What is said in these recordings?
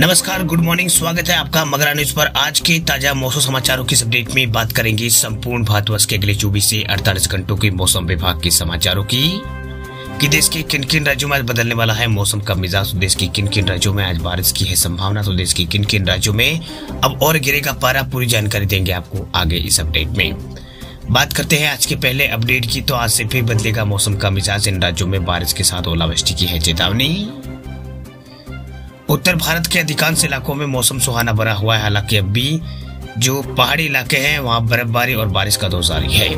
नमस्कार, good morning, स्वागत है आपका मगरा न्यूज पर। आज के ताजा मौसम समाचारों की अपडेट में बात करेंगे संपूर्ण भारतवर्ष के अगले 24 से 48 घंटों के मौसम विभाग के समाचारों की कि देश के किन किन राज्यों में आज बदलने वाला है मौसम का मिजाज, देश के किन किन राज्यों में आज बारिश की है संभावना, तो देश के किन किन राज्यों में अब और गिरेगा पारा, पूरी जानकारी देंगे आपको आगे इस अपडेट में। बात करते हैं आज के पहले अपडेट की, तो आज से फिर बदलेगा मौसम का मिजाज, इन राज्यों में बारिश के साथ ओलावृष्टि की है चेतावनी। उत्तर भारत के अधिकांश इलाकों में मौसम सुहाना बना हुआ है, हालांकि अब भी जो पहाड़ी इलाके हैं वहां बर्फबारी और बारिश का दौर जारी है।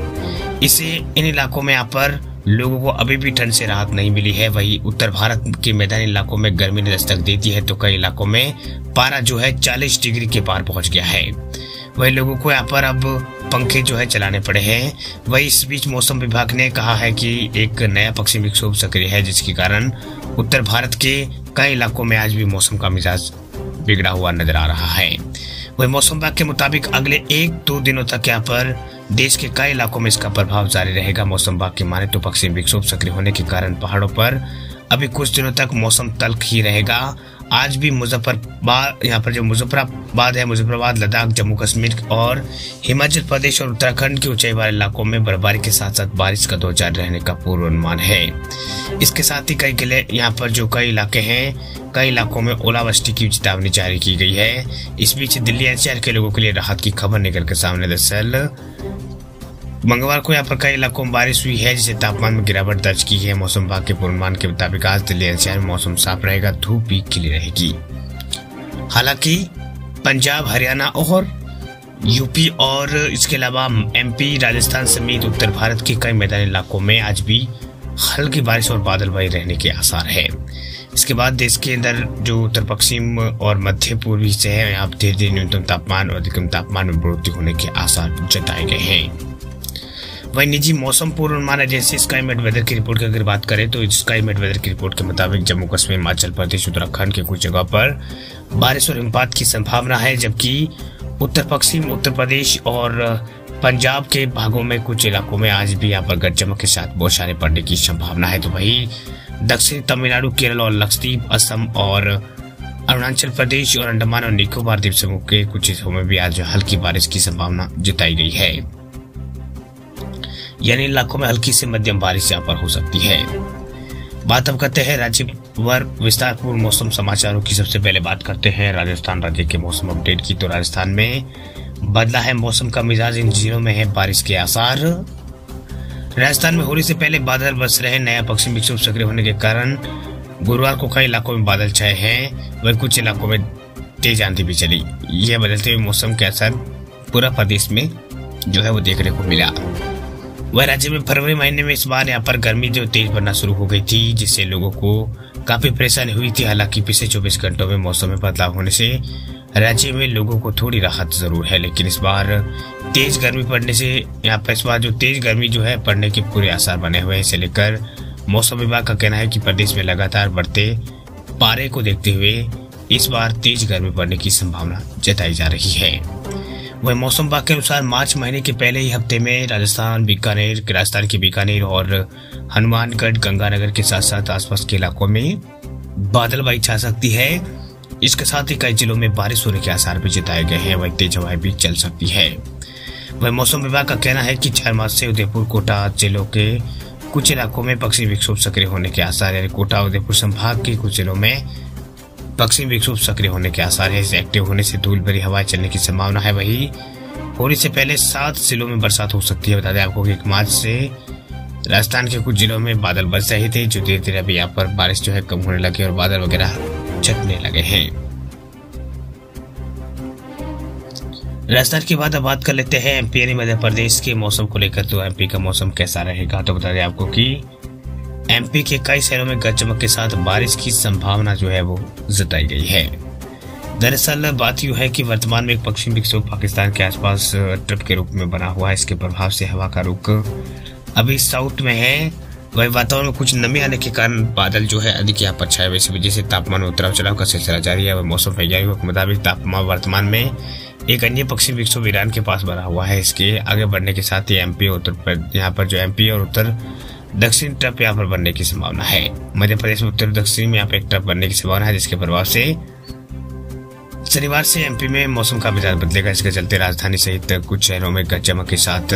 इससे इन इलाकों में यहाँ पर लोगों को अभी भी ठंड से राहत नहीं मिली है। वहीं उत्तर भारत के मैदानी इलाकों में गर्मी ने दस्तक दे दी है, तो कई इलाकों में पारा जो है 40 डिग्री के पार पहुंच गया है। वहीं लोगों को यहाँ पर अब पंखे जो है चलाने पड़े हैं। वहीं इस बीच मौसम विभाग ने कहा है कि एक नया पश्चिमी विक्षोभ सक्रिय है, जिसके कारण उत्तर भारत के कई इलाकों में आज भी मौसम का मिजाज बिगड़ा हुआ नजर आ रहा है। वहीं मौसम विभाग के मुताबिक अगले 1-2 दिनों तक यहाँ पर देश के कई इलाकों में इसका प्रभाव जारी रहेगा। मौसम विभाग के माने तो पश्चिमी विक्षोभ सक्रिय होने के कारण पहाड़ों पर अभी कुछ दिनों तक मौसम तल्ख ही रहेगा। आज भी मुजफ्फराबाद, लद्दाख, जम्मू कश्मीर और हिमाचल प्रदेश और उत्तराखंड के ऊंचाई वाले इलाकों में बर्फबारी के साथ साथ बारिश का दौर जारी रहने का पूर्वानुमान है। इसके साथ ही कई इलाकों में ओलावृष्टि की चेतावनी जारी की गई है। इस बीच दिल्ली एनसीआर के लोगों के लिए राहत की खबर निकल कर सामने। दरअसल मंगलवार को यहाँ पर कई इलाकों में बारिश हुई है, जिससे तापमान में गिरावट दर्ज की है। मौसम विभाग के पूर्वानुमान के मुताबिक आज दिल्ली एनसीआर में मौसम साफ रहेगा, धूप भी खिली रहेगी। हालांकि पंजाब, हरियाणा और यूपी और इसके अलावा एमपी, राजस्थान समेत उत्तर भारत के कई मैदानी इलाकों में आज भी हल्की बारिश और बादलबारी रहने के आसार है। इसके बाद देश के अंदर जो उत्तर पश्चिम और मध्य पूर्वी हिस्से हैं, यहाँ धीरे धीरे न्यूनतम तापमान और अधिकतम तापमान में बढ़ोतरी होने के आसार जताए गए हैं। वहीं निजी मौसम पूर्वानुमान एजेंसी स्काईमेट वेदर की रिपोर्ट की अगर बात करें, तो स्काईमेट वेदर की रिपोर्ट के मुताबिक जम्मू कश्मीर, हिमाचल प्रदेश, उत्तराखंड के कुछ जगह पर बारिश और हिमपात की संभावना है, जबकि उत्तर पश्चिम उत्तर प्रदेश और पंजाब के भागों में कुछ इलाकों में आज भी यहाँ पर गरज चमक के साथ बौछारें पड़ने की संभावना है। तो वहीं दक्षिण तमिलनाडु, केरल और लक्षद्वीप, असम और अरुणाचल प्रदेश और अंडमान और निकोबार द्वीप समूह के कुछ हिस्सों में भी आज हल्की बारिश की संभावना जताई गई है, यानी इलाकों में हल्की से मध्यम बारिश यहाँ पर हो सकती है। बात अब करते हैं राज्य वर विस्तार पूर्व मौसम समाचारों की। सबसे पहले बात करते हैं राजस्थान राज्य के मौसम अपडेट की, तो राजस्थान में बदला है मौसम का मिजाज, इन जिलों में है बारिश के आसार। राजस्थान में होली से पहले बादल बरस रहे, नया पश्चिमी विक्षोभ सक्रिय होने के कारण गुरुवार को कई इलाकों में बादल छाए हैं, वहीं कुछ इलाकों में तेज आंधी भी चली। यह बदलते हुए मौसम के असर पूरा प्रदेश में जो है वो देखने को मिला। वह राज्य में फरवरी महीने में इस बार यहाँ पर गर्मी जो तेज बनना शुरू हो गई थी, जिससे लोगों को काफी परेशानी हुई थी। हालांकि पिछले 24 घंटों में मौसम में बदलाव होने से राज्य में लोगों को थोड़ी राहत जरूर है, लेकिन इस बार तेज गर्मी पड़ने से यहाँ पर इस बार जो तेज गर्मी जो है पड़ने के पूरे आसार बने हुए हैं। इसे लेकर मौसम विभाग का कहना है कि प्रदेश में लगातार बढ़ते पारे को देखते हुए इस बार तेज गर्मी पड़ने की संभावना जताई जा रही है। वह मौसम विभाग के अनुसार मार्च महीने के पहले ही हफ्ते में राजस्थान के बीकानेर और हनुमानगढ़, गंगानगर के साथ साथ आसपास के इलाकों में बादलबारी छा सकती है। इसके साथ ही कई जिलों में बारिश होने के आसार भी जताए गए हैं, वहीं तेज हवाएं भी चल सकती है। वह मौसम विभाग का कहना है कि 4 मार्च से उदयपुर, कोटा जिलों के कुछ इलाकों में पश्चिमी विक्षोभ सक्रिय होने के आसार है। कोटा, उदयपुर संभाग के कुछ जिलों में पश्चिमी विक्षोभ सक्रिय होने के आसार है। इस एक्टिव होने से धूल भरी हवा चलने की संभावना है। वहीं होली से पहले 7 जिलों में बरसात हो सकती है। बता दें आपको कि 1 मार्च से राजस्थान के कुछ जिलों में बादल बरस रहे थे, जो धीरे धीरे अभी यहाँ पर बारिश जो है कम होने लगी और बादल वगैरह छटने लगे हैं। राजस्थान के बाद अब बात कर लेते हैं एमपी यानी मध्य प्रदेश के मौसम को लेकर, तो एमपी का मौसम कैसा रहेगा। तो बता दें आपको कि एमपी के कई शहरों में गरज चमक के साथ बारिश की संभावना जो है वो जताई गई है। दरअसल बात यूं है कि वर्तमान में एक पश्चिमी विक्षोभ पाकिस्तान के आसपास ट्रप के रूप में बना हुआ है। इसके प्रभाव से हवा का रुख अभी साउथ में है। वही वातावरण में कुछ नमी आने के कारण बादल जो है अधिक यहाँ पर छाए हुए, इसी वजह से तापमान में उतराव चढ़ाव का सिलसिला जारी है। वह मौसम वैज्ञानिकों के मुताबिक तापमान वर्तमान में एक अन्य पश्चिमी विक्षोभ ईरान के पास बना हुआ है। इसके आगे बढ़ने के साथ ही एमपी और उत्तर दक्षिण ट्रफ यहाँ पर बनने की संभावना है। मध्य प्रदेश में उत्तर दक्षिण में यहाँ पर एक ट्रफ बनने की संभावना है, जिसके प्रभाव से शनिवार से एमपी में मौसम का मिजाज बदलेगा। इसके चलते राजधानी सहित कुछ शहरों में गरज चमक के साथ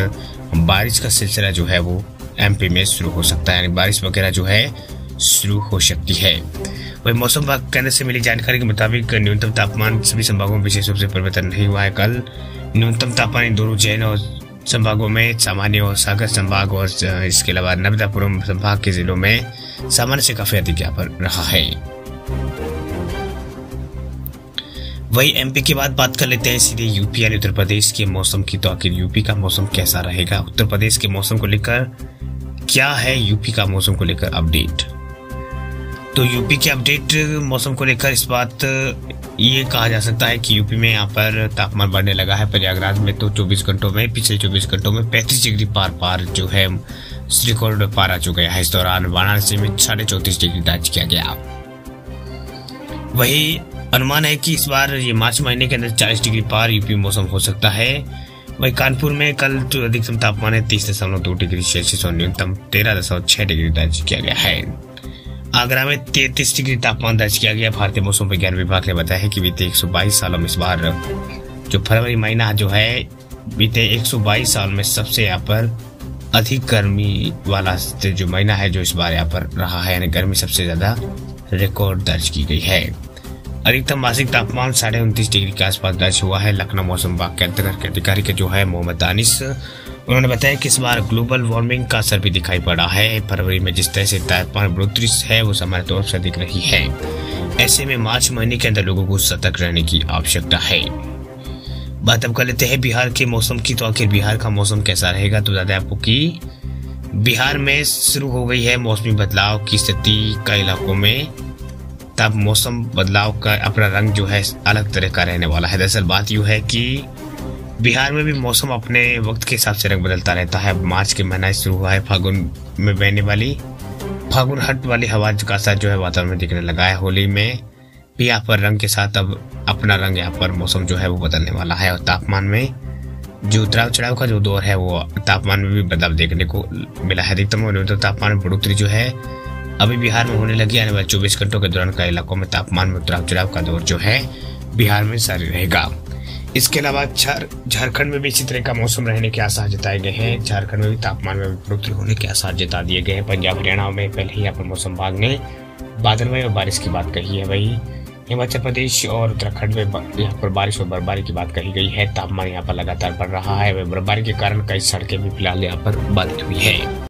बारिश का सिलसिला जो है वो एमपी में शुरू हो सकता है, यानी बारिश वगैरह जो है शुरू हो सकती है। वही मौसम विभाग केंद्र से मिली जानकारी के मुताबिक न्यूनतम तापमान सभी संभागों में विशेष रूप से परिवर्तन नहीं हुआ है। कल न्यूनतम तापमान दोनों उज्जैन संभागों में सामान्य और सागर संभाग और इसके अलावा नर्मदा पूर्व संभाग के जिलों में सामान्य से काफी अधिक यहाँ पर रहा है। वही एमपी के बाद बात कर लेते हैं सीधे यूपी यानी उत्तर प्रदेश के मौसम की। तो आखिर यूपी का मौसम कैसा रहेगा, उत्तर प्रदेश के मौसम को लेकर क्या है, यूपी का मौसम को लेकर अपडेट। तो यूपी के अपडेट मौसम को लेकर इस बात ये कहा जा सकता है कि यूपी में यहाँ पर तापमान बढ़ने लगा है। प्रयागराज में तो 24 घंटों में 35 डिग्री पार जो है रिकॉर्ड पार आ चुका है। इस दौरान वाराणसी में 34.5 डिग्री दर्ज किया गया। वही अनुमान है कि इस बार ये मार्च महीने के अंदर 40 डिग्री पार यूपी मौसम हो सकता है। वही कानपुर में कल तो अधिकतम तापमान है 30.2 डिग्री सेल्सियस और न्यूनतम 13.6 डिग्री दर्ज किया गया है। आगरा में 33 डिग्री तापमान दर्ज किया गया। भारतीय मौसम विज्ञान विभाग ने बताया है कि बीते 122 सालों में इस बार जो फरवरी महीना जो है बीते 122 साल में सबसे यहाँ पर अधिक गर्मी वाला जो महीना है जो इस बार यहाँ पर रहा है, यानी गर्मी सबसे ज्यादा रिकॉर्ड दर्ज की गई है। अधिकतम मासिक तापमान 29.5 डिग्री के आसपास दर्ज हुआ है। लखनऊ मौसम विभाग के अंतर्गत अधिकारी के जो है मोहम्मद आनिस, उन्होंने बताया कि इस बार ग्लोबल वार्मिंग का असर भी दिखाई पड़ा है। फरवरी में जिस तरह से तापमान बढ़ोतरी है वो सामान्य तौर से दिख रही है। ऐसे में मार्च महीने के अंदर लोगों को सतर्क रहने की आवश्यकता है। बात अब कर लेते हैं बिहार के मौसम की। तो आखिर बिहार का मौसम कैसा रहेगा, तो दादा आपको कि बिहार में शुरू हो गई है मौसमी बदलाव की स्थिति। कई इलाकों में तब मौसम बदलाव का अपना रंग जो है अलग तरह का रहने वाला है। दरअसल बात यूँ है कि बिहार में भी मौसम अपने वक्त के हिसाब से रंग बदलता रहता है। मार्च के महीना शुरू हुआ है, फागुन में बहने वाली फागुन हट वाली हवा का असर जो है वातावरण में दिखने लगा है। होली में भी यहाँ पर रंग के साथ अब अपना रंग यहाँ पर मौसम जो है वो बदलने वाला है। और तापमान में जो उतराव चढ़ाव का जो दौर है वो तापमान में भी बदलाव देखने को मिला है। अधिकतम और न्यूनतम तापमान में बढ़ोतरी जो है अभी बिहार में होने लगी। आने वाले 24 घंटों के दौरान कई इलाकों में तापमान में उतराव चढ़ाव का दौर जो है बिहार में जारी रहेगा। इसके अलावा झारखंड में भी इसी तरह का मौसम रहने के आसार जताए गए हैं। झारखंड में भी तापमान में बढ़ोतरी होने के आसार जता दिए गए हैं। पंजाब हरियाणा में पहले ही यहाँ पर मौसम विभाग ने बादलमय और बारिश की बात कही है। वही हिमाचल प्रदेश और उत्तराखंड में यहाँ पर बारिश और बर्फबारी की बात कही गई है। तापमान यहाँ पर लगातार बढ़ रहा है। वह बर्फबारी के कारण कई सड़कें भी फिलहाल यहाँ पर बाधित हुई है।